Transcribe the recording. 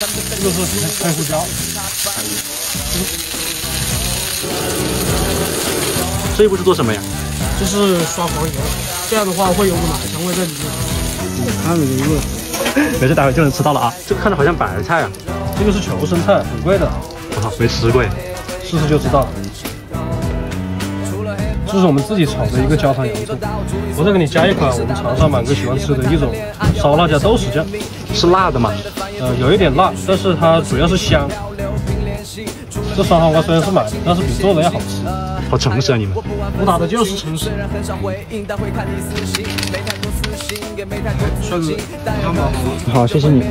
又说是黑胡椒。这一步是做什么呀？就是刷黄油，这样的话会有奶香味在里面。我看了一个，没事，待会就能吃到了啊。这个看着好像白菜啊，这个是球生菜，很贵的。我靠，谁吃过呀？试试就知道了。这是我们自己炒的一个焦糖洋葱，我再给你加一款我们长沙满哥喜欢吃的一种烧辣椒豆豉酱，是辣的吗？有一点辣，但是它主要是香。这酸黄瓜虽然是买的，但是比做的要好吃。好诚实啊你们！我打的就是诚实。帅哥，好，谢谢你。